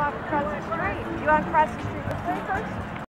walk across the street. Do you want to cross the street with me first?